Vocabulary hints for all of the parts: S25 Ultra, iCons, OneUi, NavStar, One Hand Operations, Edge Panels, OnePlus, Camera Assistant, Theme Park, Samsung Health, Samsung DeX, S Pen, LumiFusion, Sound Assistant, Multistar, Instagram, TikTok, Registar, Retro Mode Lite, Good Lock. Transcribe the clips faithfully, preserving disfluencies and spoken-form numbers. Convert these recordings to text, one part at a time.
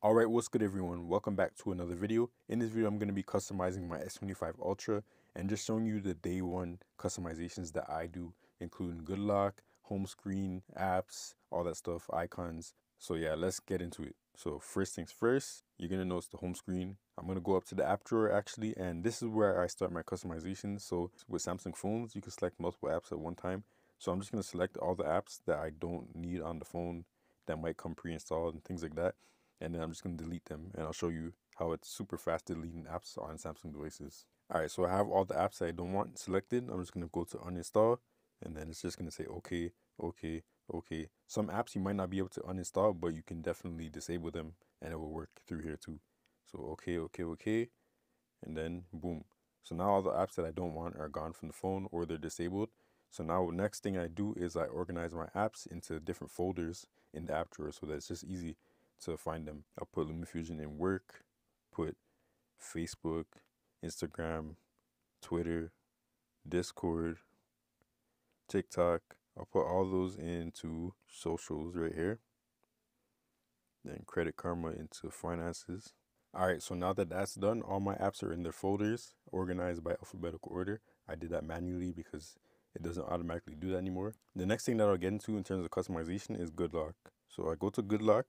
Alright, what's good everyone? Welcome back to another video. In this video, I'm going to be customizing my S twenty-five Ultra and just showing you the day one customizations that I do, including Good Lock, home screen, apps, all that stuff, icons. So yeah, let's get into it. So first things first, you're going to notice the home screen. I'm going to go up to the app drawer actually, and this is where I start my customization. So with Samsung phones, you can select multiple apps at one time. So I'm just going to select all the apps that I don't need on the phone that might come pre-installed and things like that. And then I'm just going to delete them, and I'll show you how it's super fast deleting apps on Samsung devices. All right, so I have all the apps that I don't want selected. I'm just going to go to uninstall, and then it's just going to say, okay, okay, okay. Some apps you might not be able to uninstall, but you can definitely disable them and it will work through here too. So okay, okay, okay. And then boom. So now all the apps that I don't want are gone from the phone or they're disabled. So now next thing I do is I organize my apps into different folders in the app drawer so that it's just easy to find them. I'll put LumiFusion in work, put Facebook, Instagram, Twitter, Discord, TikTok. I'll put all those into socials right here. Then Credit Karma into finances. All right, so now that that's done, all my apps are in their folders, organized by alphabetical order. I did that manually because it doesn't automatically do that anymore. The next thing that I'll get into in terms of customization is Good Lock. So I go to Good Lock.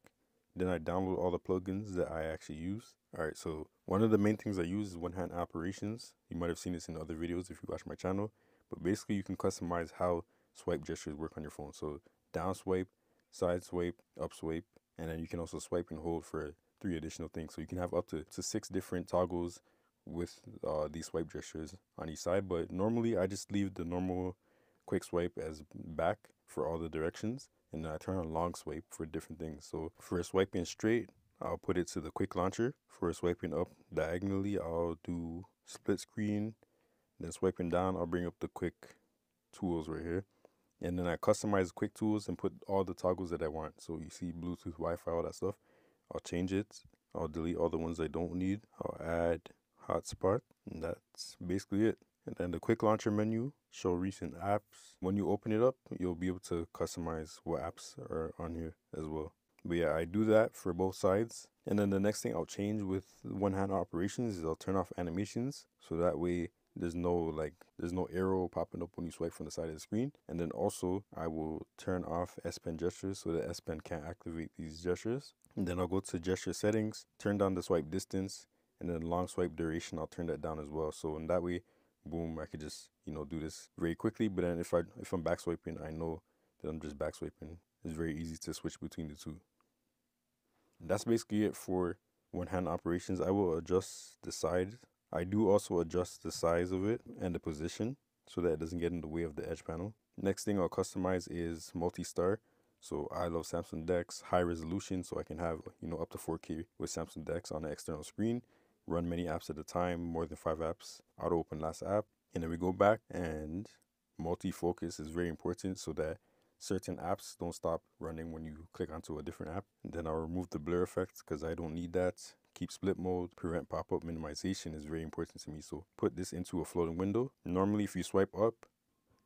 Then I download all the plugins that I actually use. All right, so one of the main things I use is One Hand Operations. You might have seen this in other videos if you watch my channel, but basically you can customize how swipe gestures work on your phone. So down swipe, side swipe, up swipe, and then you can also swipe and hold for three additional things. So you can have up to, to six different toggles with uh, these swipe gestures on each side, but normally I just leave the normal quick swipe as back for all the directions. And then I turn on long swipe for different things. So for swiping straight, I'll put it to the quick launcher. For swiping up diagonally, I'll do split screen. Then swiping down, I'll bring up the quick tools right here. And then I customize quick tools and put all the toggles that I want. So you see Bluetooth, Wi-Fi, all that stuff. I'll change it. I'll delete all the ones I don't need. I'll add hotspot. And that's basically it. And then the quick launcher menu, show recent apps. When you open it up, you'll be able to customize what apps are on here as well. But yeah, I do that for both sides. And then the next thing I'll change with One Hand Operations is I'll turn off animations. So that way there's no like, there's no arrow popping up when you swipe from the side of the screen. And then also I will turn off S Pen gestures so that S Pen can't activate these gestures. And then I'll go to gesture settings, turn down the swipe distance, and then long swipe duration, I'll turn that down as well. So in that way, boom, I could just, you know, do this very quickly. But then if, I, if I'm back swiping, I know that I'm just back swiping. It's very easy to switch between the two. And that's basically it for One Hand Operations. I will adjust the side. I do also adjust the size of it and the position so that it doesn't get in the way of the edge panel. Next thing I'll customize is Multistar. So I love Samsung DeX, high resolution, so I can have, you know, up to four K with Samsung DeX on an external screen. Run many apps at a time, more than five apps, auto open last app. And then we go back, and multi-focus is very important so that certain apps don't stop running when you click onto a different app. And then I'll remove the blur effect because I don't need that. Keep split mode, prevent pop-up minimization is very important to me. So put this into a floating window. Normally if you swipe up,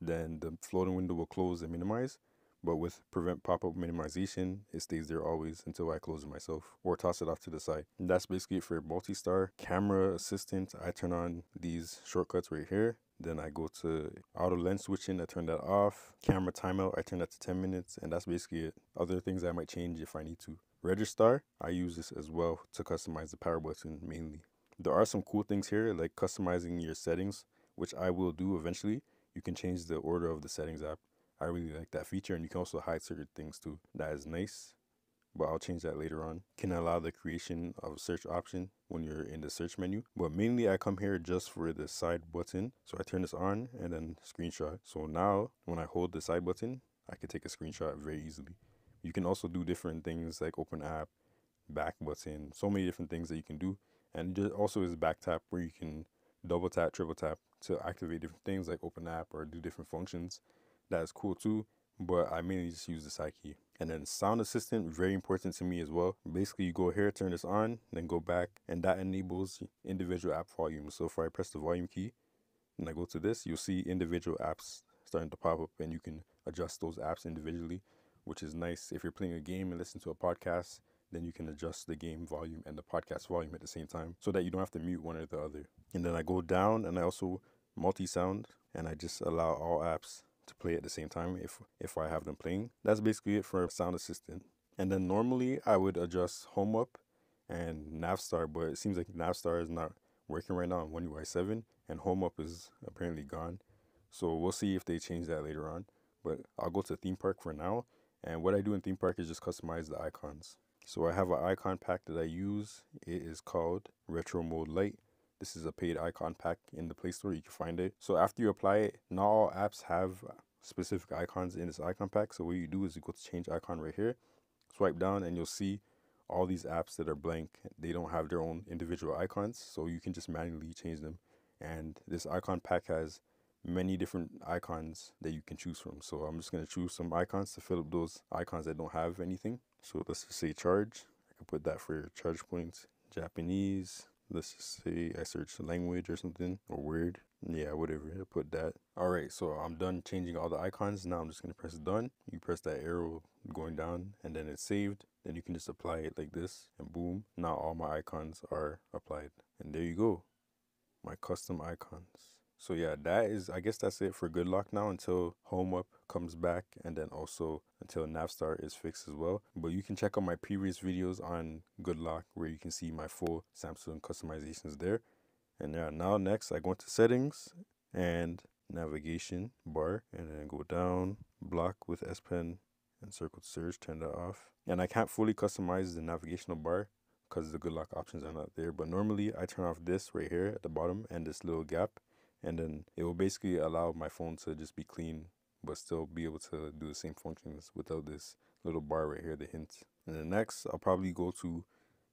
then the floating window will close and minimize. But with prevent pop-up minimization, it stays there always until I close it myself or toss it off to the side. And that's basically it for Multistar. Camera Assistant, I turn on these shortcuts right here. Then I go to auto lens switching, I turn that off. Camera timeout, I turn that to ten minutes, and that's basically it. Other things I might change if I need to. Registar, I use this as well to customize the power button mainly. There are some cool things here like customizing your settings, which I will do eventually. You can change the order of the settings app. I really like that feature, and you can also hide certain things too. That is nice, but I'll change that later on. Can allow the creation of a search option when you're in the search menu, but mainly I come here just for the side button. So I turn this on and then screenshot. So now when I hold the side button, I can take a screenshot very easily. You can also do different things like open app, back button, so many different things that you can do. And there also is back tap where you can double tap, triple tap to activate different things like open app or do different functions. That is cool too, but I mainly just use the side key. And then Sound Assistant, very important to me as well. Basically, you go here, turn this on, then go back, and that enables individual app volume. So if I press the volume key and I go to this, you'll see individual apps starting to pop up, and you can adjust those apps individually, which is nice. If you're playing a game and listen to a podcast, then you can adjust the game volume and the podcast volume at the same time so that you don't have to mute one or the other. And then I go down and I also multi-sound, and I just allow all apps to play at the same time if, if I have them playing. That's basically it for Sound Assistant. And then normally I would adjust Home Up and NavStar, but it seems like NavStar is not working right now on One U I seven, and Home Up is apparently gone. So we'll see if they change that later on. But I'll go to Theme Park for now. And what I do in Theme Park is just customize the icons. So I have an icon pack that I use. It is called Retro Mode Lite. This is a paid icon pack in the Play Store. You can find it. So after you apply it, not all apps have specific icons in this icon pack. So what you do is you go to change icon right here, swipe down, and you'll see all these apps that are blank. They don't have their own individual icons. So you can just manually change them. And this icon pack has many different icons that you can choose from. So I'm just going to choose some icons to fill up those icons that don't have anything. So let's just say charge. I can put that for charge points, Japanese. Let's just say I search language or something, or word. Yeah, whatever. I put that. All right. So I'm done changing all the icons. Now I'm just going to press done. You press that arrow going down and then it's saved. Then you can just apply it like this and boom. Now all my icons are applied. And there you go. My custom icons. So yeah, that is, I guess that's it for Good Lock now until Home Up comes back and then also until NavStar is fixed as well. But you can check out my previous videos on Good Lock where you can see my full Samsung customizations there. And yeah, now next I go into settings and navigation bar and then go down, block with S Pen and circle to search, turn that off. And I can't fully customize the navigational bar because the Good Lock options are not there. But normally I turn off this right here at the bottom and this little gap. And then it will basically allow my phone to just be clean, but still be able to do the same functions without this little bar right here, the hint. And then next, I'll probably go to,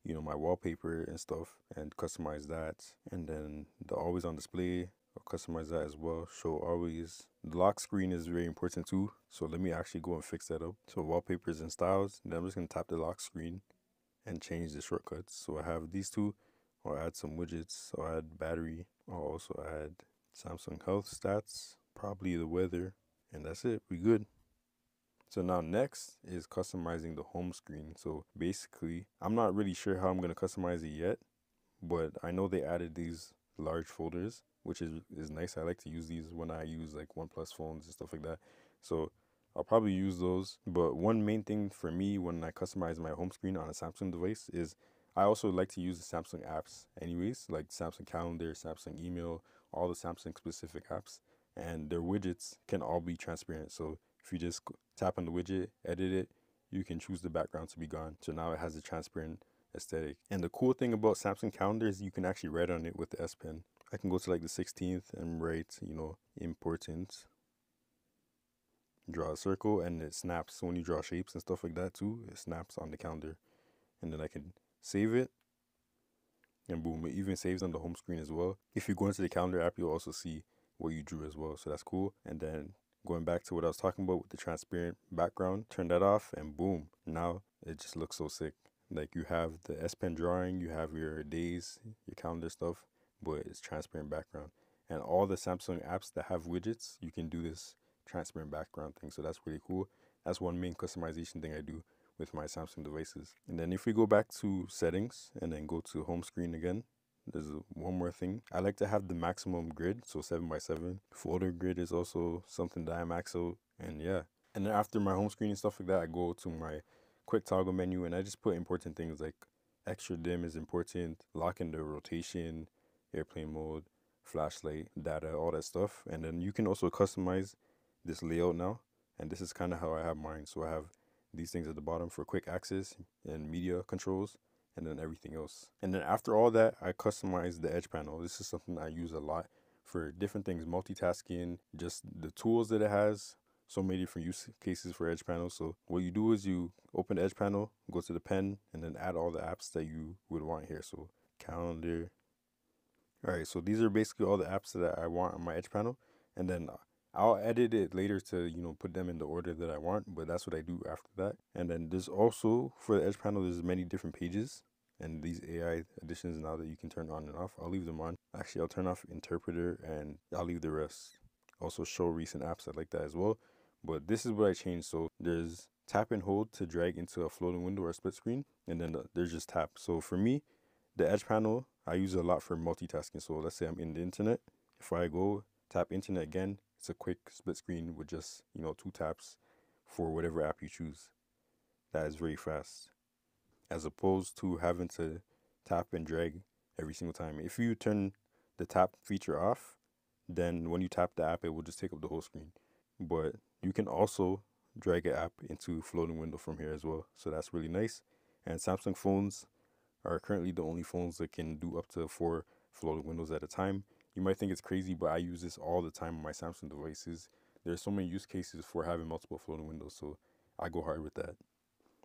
you know, my wallpaper and stuff and customize that. And then the always on display, I'll customize that as well. Show always. The lock screen is very important too. So let me actually go and fix that up. So wallpapers and styles. And then I'm just going to tap the lock screen and change the shortcuts. So I have these two. I'll add some widgets. I'll add battery. I'll also add Samsung Health stats, probably the weather, and that's it. We good. So now next is customizing the home screen. So basically, I'm not really sure how I'm going to customize it yet, but I know they added these large folders, which is, is nice. I like to use these when I use like OnePlus phones and stuff like that. So I'll probably use those. But one main thing for me when I customize my home screen on a Samsung device is I also like to use the Samsung apps anyways, like Samsung Calendar, Samsung Email, all the Samsung specific apps, and their widgets can all be transparent. So if you just tap on the widget, edit it, you can choose the background to be gone. So now it has a transparent aesthetic. And the cool thing about Samsung Calendar is you can actually write on it with the S Pen. I can go to like the sixteenth and write, you know, important, draw a circle, and it snaps. So when you draw shapes and stuff like that too, it snaps on the calendar. And then I can save it, and boom, it even saves on the home screen as well. If you go into the calendar app, you'll also see what you drew as well, so that's cool. And then going back to what I was talking about with the transparent background, turn that off, and boom, now it just looks so sick. Like, you have the S Pen drawing, you have your days, your calendar stuff, but it's transparent background. And all the Samsung apps that have widgets, you can do this transparent background thing, so that's really cool. That's one main customization thing I do with my Samsung devices. And then if we go back to settings and then go to home screen again, there's one more thing. I like to have the maximum grid, so seven by seven. Folder grid is also something that I max out, and yeah. And then after my home screen and stuff like that, I go to my quick toggle menu and I just put important things like extra dim is important, lock in the rotation, airplane mode, flashlight, data, all that stuff. And then you can also customize this layout now. And this is kind of how I have mine. So I have these things at the bottom for quick access and media controls, and then everything else. And then after all that, I customize the Edge panel. This is something I use a lot for different things, multitasking, just the tools that it has, so many different use cases for Edge panel. So what you do is you open the Edge panel, go to the pen, and then add all the apps that you would want here. So calendar. All right, so these are basically all the apps that I want on my Edge panel. And then I'll edit it later to, you know, put them in the order that I want, but that's what I do after that. And then there's also, for the Edge panel, there's many different pages and these A I additions now that you can turn on and off. I'll leave them on. Actually, I'll turn off interpreter and I'll leave the rest. Also show recent apps, I like that as well. But this is what I changed. So there's tap and hold to drag into a floating window or split screen, and then there's just tap. So for me, the Edge panel, I use it a lot for multitasking. So let's say I'm in the internet. If I go tap internet again, it's a quick split screen with just, you know, two taps for whatever app you choose. That is very fast, as opposed to having to tap and drag every single time. If you turn the tap feature off, then when you tap the app, it will just take up the whole screen. But you can also drag an app into floating window from here as well. So that's really nice. And Samsung phones are currently the only phones that can do up to four floating windows at a time. You might think it's crazy, but I use this all the time on my Samsung devices. There's so many use cases for having multiple floating windows, so I go hard with that.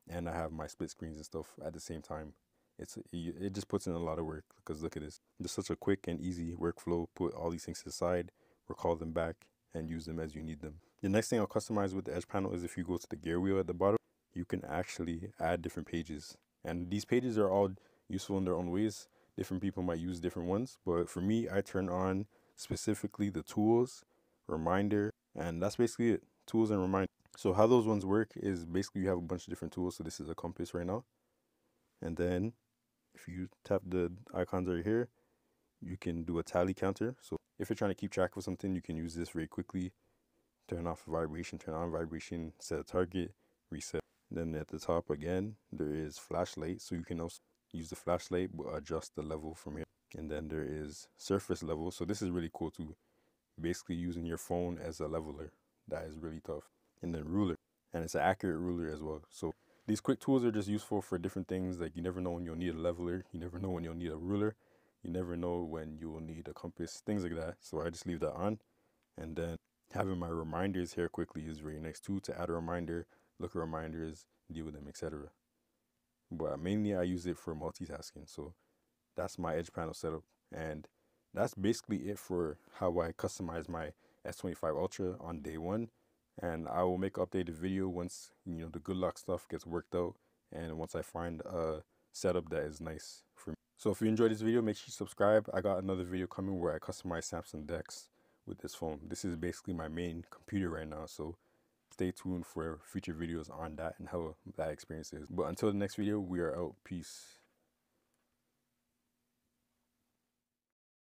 And I have my split screens and stuff at the same time. It's It just puts in a lot of work, because look at this. Just such a quick and easy workflow. Put all these things aside, recall them back, and use them as you need them. The next thing I'll customize with the Edge panel is if you go to the gear wheel at the bottom, you can actually add different pages. And these pages are all useful in their own ways. Different people might use different ones, but for me, I turn on specifically the tools, reminder, and that's basically it. Tools and reminder. So how those ones work is basically you have a bunch of different tools. So this is a compass right now. And then if you tap the icons right here, you can do a tally counter. So if you're trying to keep track of something, you can use this very quickly. Turn off vibration, turn on vibration, set a target, reset. And then at the top again, there is flashlight. So you can also use the flashlight, but adjust the level from here. And then there is surface level. So this is really cool too. Basically using your phone as a leveler. That is really tough. And then ruler, and it's an accurate ruler as well. So these quick tools are just useful for different things. Like, you never know when you'll need a leveler, you never know when you'll need a ruler, you never know when you will need a compass, things like that. So I just leave that on. And then having my reminders here quickly is really nice too, to add a reminder, look at reminders, deal with them, et cetera. But mainly I use it for multitasking. So that's my Edge panel setup, and that's basically it for how I customize my S twenty-five Ultra on day one. And I will make an updated video once, you know, the Good Lock stuff gets worked out, and once I find a setup that is nice for me. So if you enjoyed this video, make sure you subscribe. I got another video coming where I customize Samsung DeX with this phone. This is basically my main computer right now, so stay tuned for future videos on that and how that experience is. But until the next video, we are out. Peace.